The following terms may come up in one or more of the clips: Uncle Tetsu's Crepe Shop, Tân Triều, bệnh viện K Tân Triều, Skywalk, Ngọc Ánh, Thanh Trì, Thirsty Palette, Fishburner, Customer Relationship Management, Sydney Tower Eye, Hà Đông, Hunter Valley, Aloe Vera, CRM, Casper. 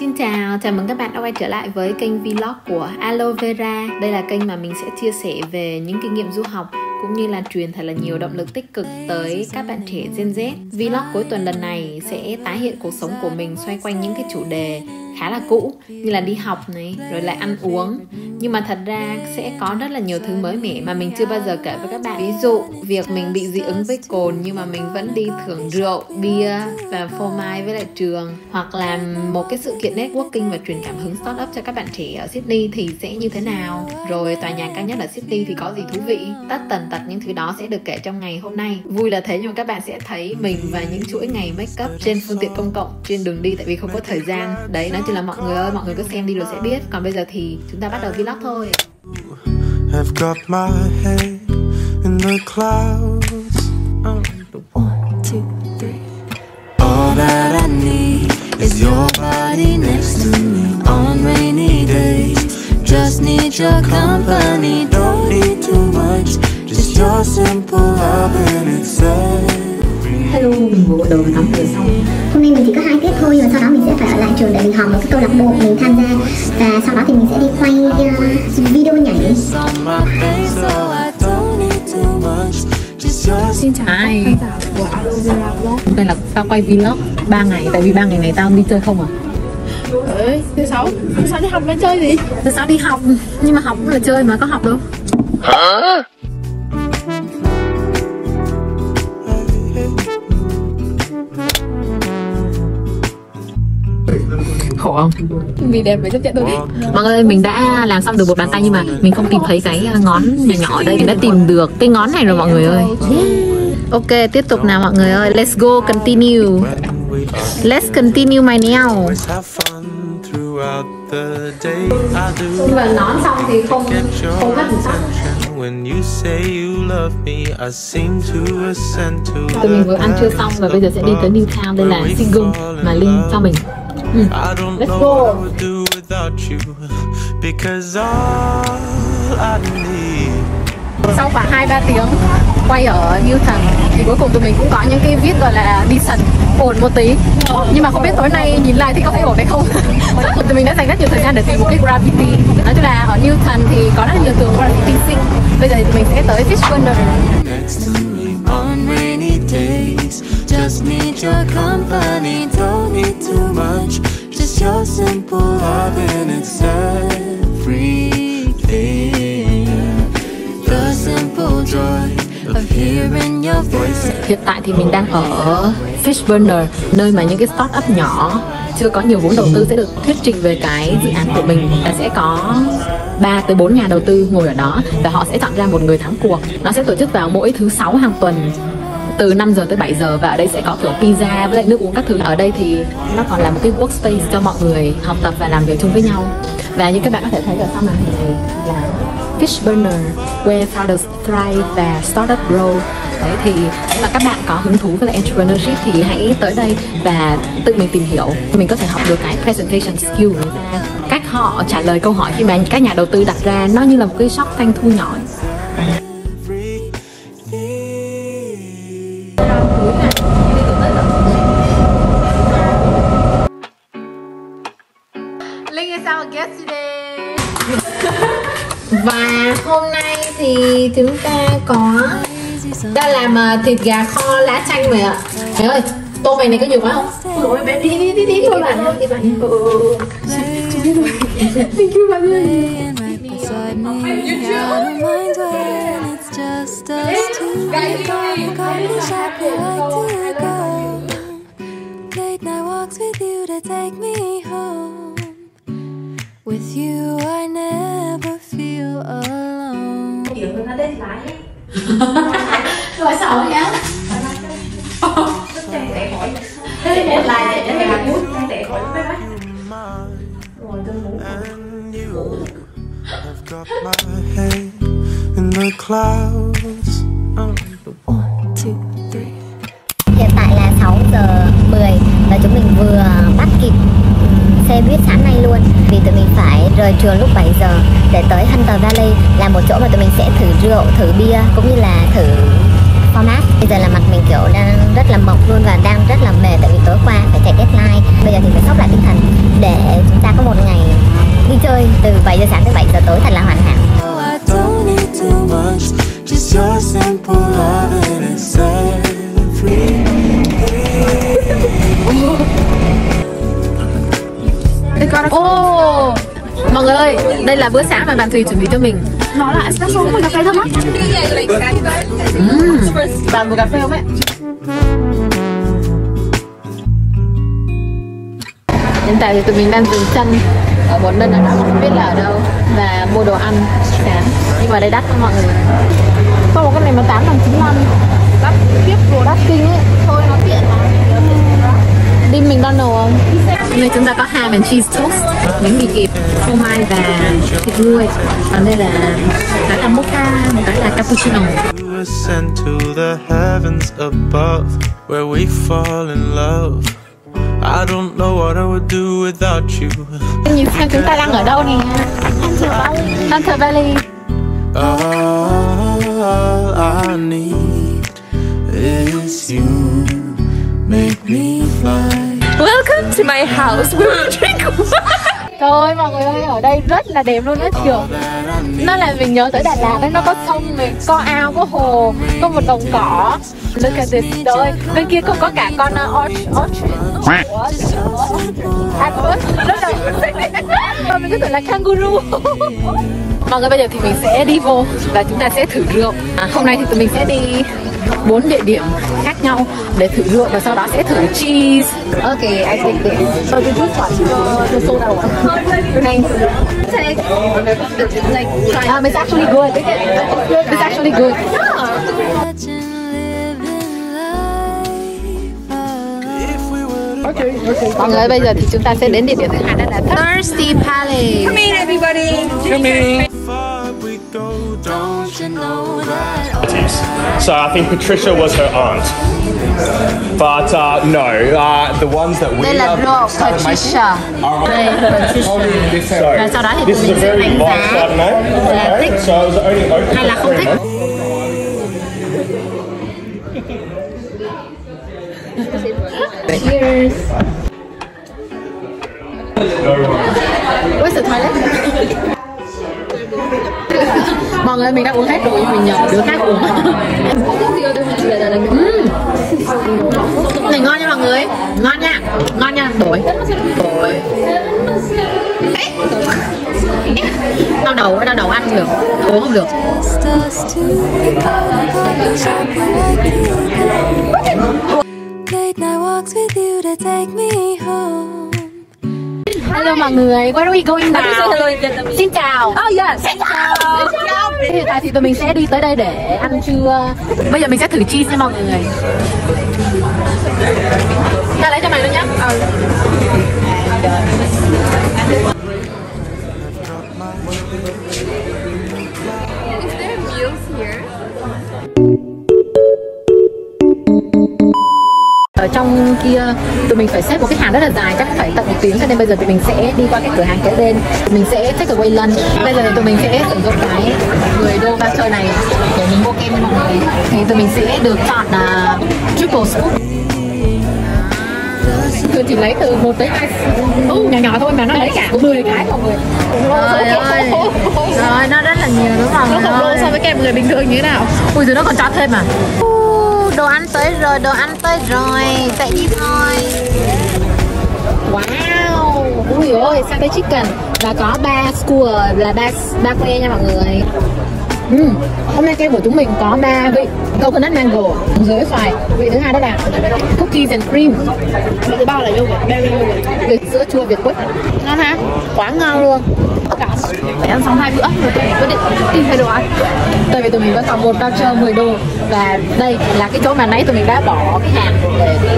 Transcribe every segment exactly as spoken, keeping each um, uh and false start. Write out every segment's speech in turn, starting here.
Xin chào, chào mừng các bạn đã quay trở lại với kênh vlog của Aloe Vera. Đây là kênh mà mình sẽ chia sẻ về những kinh nghiệm du học cũng như là truyền thật là nhiều động lực tích cực tới các bạn trẻ Gen Z. Vlog cuối tuần lần này sẽ tái hiện cuộc sống của mình xoay quanh những cái chủ đề khá là cũ như là đi học này, rồi lại ăn uống. Nhưng mà thật ra sẽ có rất là nhiều thứ mới mẻ mà mình chưa bao giờ kể với các bạn. Ví dụ, việc mình bị dị ứng với cồn nhưng mà mình vẫn đi thưởng rượu, bia và phô mai với lại trường. Hoặc là một cái sự kiện networking và truyền cảm hứng startup cho các bạn trẻ ở Sydney thì sẽ như thế nào. Rồi tòa nhà cao nhất ở Sydney thì có gì thú vị. Tất tần tật những thứ đó sẽ được kể trong ngày hôm nay. Vui là thế nhưng mà các bạn sẽ thấy mình và những chuỗi ngày make up trên phương tiện công cộng, trên đường đi tại vì không có thời gian. Đấy, nói chung là mọi người ơi, mọi người cứ xem đi rồi sẽ biết. Còn bây giờ thì chúng ta bắt đầu vlog thôi. I've got my head in the clouds. One, two, three. All that I need is your body next to me on rainy days. Just need your company, don't need too much. Just your simple love and it's sad. Hello, mình vừa đầu và tắm rửa xong. Hôm nay mình chỉ có hai tiết thôi, rồi sau đó mình sẽ phải ở lại trường để mình học một cái câu lạc bộ mình tham gia. Và sau đó thì mình sẽ đi quay uh, video nhảy. Xin chào các bạn của Aloe Vera Vlog. Đây là tao quay vlog ba ngày, tại vì ba ngày này tao đi chơi không à? Ơi, thứ sáu, thứ sáu đi học nó chơi gì? Thứ sáu đi học, nhưng mà học cũng là chơi mà, có học đâu. Hả? Khổ không? Vì đẹp phải chấp nhận thôi. Mọi người ơi, mình đã làm xong được một bàn tay nhưng mà mình không tìm thấy cái ngón nhỏ nhỏ ở đây. Mình đã tìm được cái ngón này rồi mọi người ơi. Ok, tiếp tục nào mọi người ơi. Let's go, continue. Let's continue my nail. Nhưng mà nón xong thì không không bắt được. Tụi mình vừa ăn trưa xong và bây giờ sẽ đi tới New Town. Đây là single mà Linh cho mình. Mm. I don't Let's know go. What I would do without you, because all I need. Sau khoảng hai ba tiếng quay ở Newton thì cuối cùng tụi mình cũng có những cái viết gọi là đi sần ổn một tí. Nhưng mà không biết tối nay nhìn lại thì có thấy ổn hay không. Tụi mình đã dành rất nhiều thời gian để tìm một cái graffiti. Nói chung là ở Newton thì có rất nhiều tường graffiti xinh. Bây giờ thì tụi mình sẽ tới Fishburner. Just need your company, don't need too much. Just your simple love and it's everything. The simple joy of hearing your voice. Hiện tại thì mình đang ở Fishburner, nơi mà những cái startup nhỏ chưa có nhiều vốn đầu tư sẽ được thuyết trình về cái dự án của mình. Và sẽ có ba tới bốn nhà đầu tư ngồi ở đó và họ sẽ chọn ra một người thắng cuộc. Nó sẽ tổ chức vào mỗi thứ sáu hàng tuần, từ năm giờ tới bảy giờ, và ở đây sẽ có kiểu pizza với lại nước uống các thứ. Ở đây thì nó còn là một cái workspace cho mọi người học tập và làm việc chung với nhau. Và như các bạn có thể thấy ở sau màn hình này là Fishburner, where founders thrive và startup grow. Đấy, thì nếu mà các bạn có hứng thú với lại entrepreneurship thì hãy tới đây và tự mình tìm hiểu. Mình có thể học được cái presentation skill của người ta, cách họ trả lời câu hỏi khi mà các nhà đầu tư đặt ra. Nó như là một cái shop doanh thu nhỏ. Và hôm nay thì chúng ta có ta làm uh, thịt gà kho lá chanh mày ạ. Mày ơi, tô mày này có nhiều quá không? Ôi ôi, bé đi đi đi đi thôi bạn ơi, đi bạn. Ừ ừ ừ. With you I never feel alone. Rồi sợ nhá. I've got my head in the clouds. One, two, three. Hiện tại là sáu giờ mười và chúng mình vừa bắt kịp xe buýt sáng nay luôn, vì tụi mình phải rời trường lúc bảy giờ để tới Hunter Valley, là một chỗ mà tụi mình sẽ thử rượu, thử bia cũng như là thử format. Bây giờ là mặt mình kiểu đang rất là mộc luôn và đang rất là mệt tại vì tối qua phải chạy deadline. Bây giờ thì phải sốc lại tinh thần để chơi từ bảy giờ sáng tới bảy giờ tối thật là hoàn hảo. Ô, mọi người ơi, đây là bữa sáng mà bạn Thùy chuẩn bị cho mình. Nó là espresso với cà phê không á? Uhm, bạn mua cà phê không ấy? Hiện tại thì tụi mình đang dừng chân ở một nơi nào đó không biết là ở đâu và mua đồ ăn sáng, nhưng mà đây đắt lắm mọi người. Có một cái này mà tám đồng chín lăm, đắt tiếp đồ đắt kinh ấy, thôi nó tiện mà. Đi mình đang nấu không? Hôm nay chúng ta có ham and cheese toast, bánh mì kẹp, phô mai và thịt nguội. Còn đây là cái là mocha, một cái là cappuccino. Nhìn xem chúng ta đang ở đâu nè. Hunter Valley. Hunter Valley. All I need is you. Make me fly. Welcome to my house. We will drink wine. Trời ơi mọi người ơi, ở đây rất là đẹp luôn á, kiểu nó là mình nhớ tới Đà Lạt ấy, nó có sông, mình có ao, có hồ, có một đồng cỏ. Look at this. Trời ơi, bên kia còn có cả con orchid. Orchid. Mình cứ tưởng là kangaroo. Mọi người bây giờ thì mình sẽ đi vô và chúng ta sẽ thử rượu. À, hôm nay thì tụi mình sẽ đi bốn địa điểm khác nhau để thử rượu và sau đó sẽ thử cheese. Ok, I think this. So we just watch the soda one. Thanks. Like, um, it's actually good. It's actually good. Okay, okay. Mọi người bây giờ thì chúng ta sẽ đến địa điểm thứ hai đó là Thirsty Palette. Come in everybody. Come in. So I think Patricia was her aunt, but uh, no, uh, the ones that we love Patricia. So this is a very light Chardonnay. Okay, so it was only open for three months. Cheers. Where's the toilet? Mọi người, mình đã uống hết rồi nhưng mình nhờ đứa khác uống. Này ngon nha mọi người, ngon nha, ngon nha, đổi, đổi. Đau đầu, đau đầu ăn được, uống không được. Hello mọi người, where are we going now? Xin chào. Oh yes. Xin chào. Hiện tại thì tụi mình sẽ đi tới đây để ăn trưa. Bây giờ mình sẽ thử cheese nha mọi người. Ta lấy cho mày luôn nhá. Ừ. Ở trong kia tụi mình phải xếp một cái hàng rất là dài, chắc phải tận một tiếng, cho nên bây giờ tụi mình sẽ đi qua cái cửa hàng kế bên, mình sẽ take away lunch. Bây giờ thì tụi mình sẽ sử dụng cái mười đô voucher này để mình mua kem cho mọi người, thì tụi mình sẽ được chọn là triple scoop. Tôi chỉ lấy từ một tới hai nhỏ nhỏ thôi mà nó lấy cả mười cái mọi người. Trời ơi, rồi nó rất là nhiều đúng không? Nó khổng lồ so với kem người bình thường như thế nào. Ui giời, nó còn cho thêm mà. Đồ ăn tới rồi, đồ ăn tới rồi, chạy đi thôi. Wow, ui ôi, satay chicken và có ba skewer là ba ba que nha mọi người. Uhm, hôm nay kem của chúng mình có ba vị: coconut mango dưới xoài, vị thứ hai đó là cookies and cream, vị thứ ba là yogurt, vị sữa chua Việt Quất. Ngon ha, quá ngon luôn. Phải ăn xong hai bữa rồi tụi mình quyết định tìm thay đồ ăn. Tại vì tụi mình vẫn còn một voucher mười đô. Và đây là cái chỗ mà nãy tụi mình đã bỏ cái hàng để đi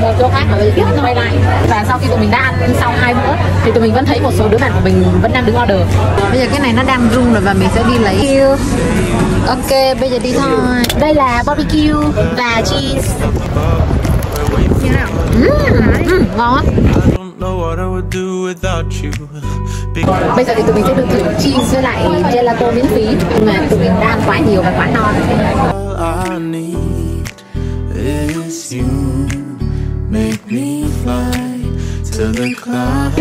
một chỗ khác mà bây giờ tiếp tục quay lại. Và sau khi tụi mình đã ăn xong hai bữa thì tụi mình vẫn thấy một số đứa bạn của mình vẫn đang đứng order. Bây giờ cái này nó đang rung rồi và mình sẽ đi lấy. Ok, bây giờ đi thôi. Đây là barbecue và cheese. Như nào? Mm, mm, ngon á. Bây giờ thì tụi mình sẽ được thử cheese với lại gelato miễn phí, nhưng mà tụi mình đã ăn quá nhiều và quá non. to the club.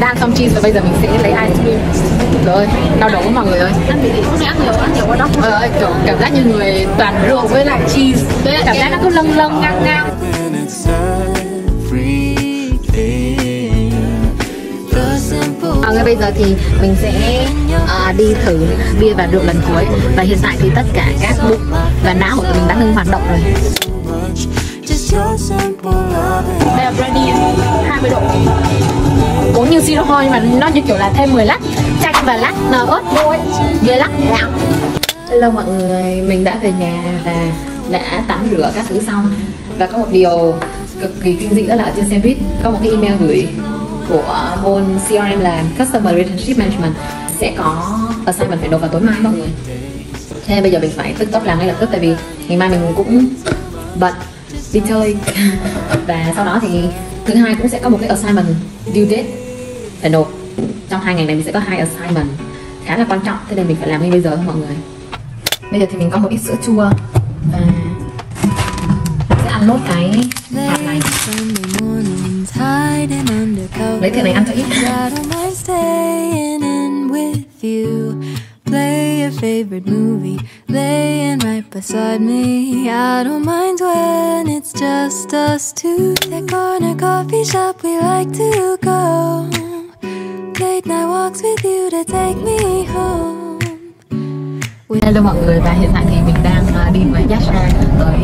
Đang xong cheese và bây giờ mình sẽ lấy ice cream. Trời ơi, đau đầu quá mọi người ơi. Ăn vị không ăn nhiều, ăn nhiều quá đó. Trời ơi, kiểu cảm giác như người toàn rượu với lại cheese. Cảm giác nó cứ lâng lâng ngang ngang. À, ngay bây giờ thì mình sẽ uh, đi thử bia và rượu lần cuối. Và hiện tại thì tất cả các bụng và não của mình đã ngừng hoạt động rồi. Đây là brandy hai mươi độ. Uống như siro hoi mà nó như kiểu là thêm mười lát chanh và lát ớt vô ấy. Bia lát gạo. Hello mọi người, mình đã về nhà và đã tắm rửa các thứ xong. Và có một điều cực kỳ kinh dị đó là ở trên xe buýt có một cái email gửi của môn xê rờ em là Customer Relationship Management sẽ có assignment phải nộp vào tối mai mọi người. Thế bây giờ mình phải tức tốc làm ngay lập tức tại vì ngày mai mình cũng bận đi chơi và sau đó thì thứ hai cũng sẽ có một cái assignment due date phải nộp. Trong hai ngày này mình sẽ có hai assignment khá là quan trọng, thế nên mình phải làm ngay bây giờ mọi người. Bây giờ thì mình có một ít sữa chua và mình sẽ ăn nốt cái hạt này. Lấy thịt này ăn cho ít. Hello mọi người, và hiện tại thì mình đang đi với Yasha tới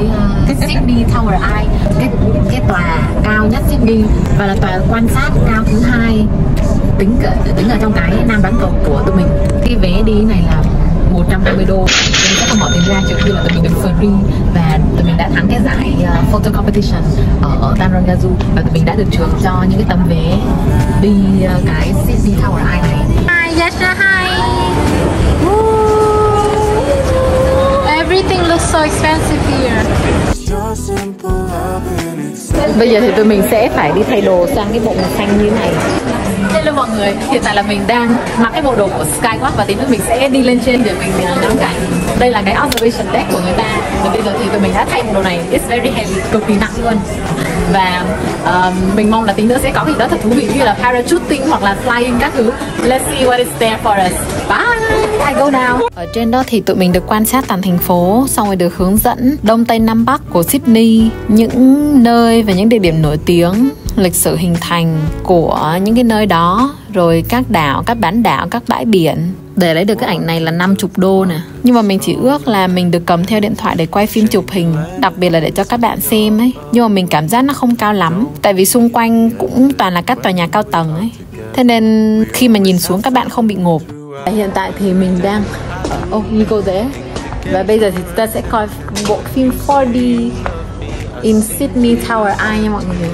cái Sydney Tower Eye, cái, cái tòa cao nhất Sydney và là tòa quan sát cao thứ hai tính ở, tính ở trong cái nam bán cầu của tụi mình. Cái vé đi này là một trăm hai mươi đô, mình sẽ không bỏ tiền ra trừ khi là tụi mình được free và tụi mình đã thắng cái giải uh, photo competition ở, ở Tanrangazu và tụi mình đã được thưởng cho những cái tấm vé đi uh, cái Sydney Tower Eye này. Hi Yasha, hi. Everything looks so expensive here. Bây giờ thì tụi mình sẽ phải đi thay đồ sang cái bộ màu xanh như này. Hello mọi người, hiện tại là mình đang mặc cái bộ đồ của Skywalk và tí nữa mình sẽ đi lên trên để mình ngắm cảnh. Đây là cái observation deck của người ta. Và bây giờ thì tụi mình đã thay bộ đồ này, it's very heavy, cực kỳ nặng luôn. Và uh, mình mong là tí nữa sẽ có gì đó thật thú vị như là parachuting hoặc là flying các thứ. Let's see what is there for us. Bye, I go now. Ở trên đó thì tụi mình được quan sát toàn thành phố, xong rồi được hướng dẫn Đông Tây Nam Bắc của Sydney, những nơi và những địa điểm nổi tiếng, lịch sử hình thành của những cái nơi đó, rồi các đảo, các bán đảo, các bãi biển. Để lấy được cái ảnh này là năm mươi đô nè. Nhưng mà mình chỉ ước là mình được cầm theo điện thoại để quay phim chụp hình, đặc biệt là để cho các bạn xem ấy. Nhưng mà mình cảm giác nó không cao lắm, tại vì xung quanh cũng toàn là các tòa nhà cao tầng ấy. Thế nên khi mà nhìn xuống các bạn không bị ngộp. Hiện tại thì mình đang ở Okigoze và bây giờ thì chúng ta sẽ coi bộ phim four D in Sydney Tower Eye nha mọi người.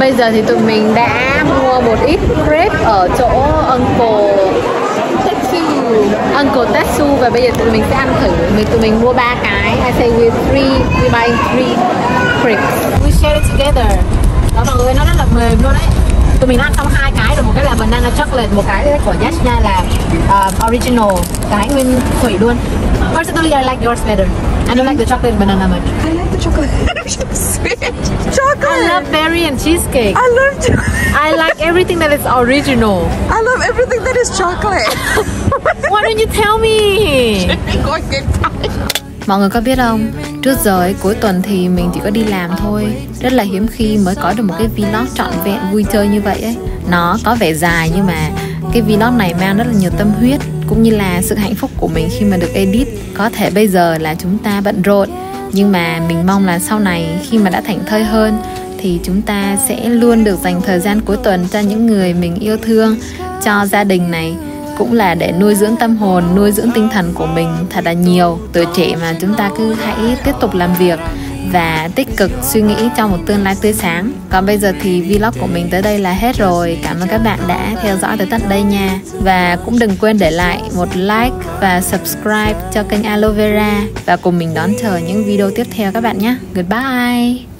Bây giờ thì tụi mình đã mua một ít crepe ở chỗ Uncle Tetsu's, Uncle Tetsu's và bây giờ tụi mình sẽ ăn thử. Mình tụi mình mua ba cái. I say we three, we buy three crepes. We share it together. Đó mọi người, nó rất là mềm luôn đấy. Tụi mình ăn xong hai cái rồi, một cái là banana chocolate, một cái của Yashna là uh, original, cái nguyên thủy luôn. Personally, I like yours better. I don't like the chocolate and banana much. I like the chocolate. Sweet chocolate. I love berry and cheesecake. I love chocolate. I like everything that is original. I love everything that is chocolate. Why don't you tell me? Mọi người có biết không? Trước giờ ấy, cuối tuần thì mình chỉ có đi làm thôi. Rất là hiếm khi mới có được một cái vlog trọn vẹn vui chơi như vậy ấy. Nó có vẻ dài nhưng mà cái vlog này mang rất là nhiều tâm huyết, cũng như là sự hạnh phúc của mình khi mà được edit. Có thể bây giờ là chúng ta bận rộn, nhưng mà mình mong là sau này khi mà đã thảnh thơi hơn thì chúng ta sẽ luôn được dành thời gian cuối tuần cho những người mình yêu thương, cho gia đình này, cũng là để nuôi dưỡng tâm hồn, nuôi dưỡng tinh thần của mình thật là nhiều. Tuổi trẻ mà, chúng ta cứ hãy tiếp tục làm việc và tích cực suy nghĩ cho một tương lai tươi sáng. Còn bây giờ thì vlog của mình tới đây là hết rồi. Cảm ơn các bạn đã theo dõi tới tận đây nha. Và cũng đừng quên để lại một like và subscribe cho kênh Aloe Vera, và cùng mình đón chờ những video tiếp theo các bạn nhé. Goodbye.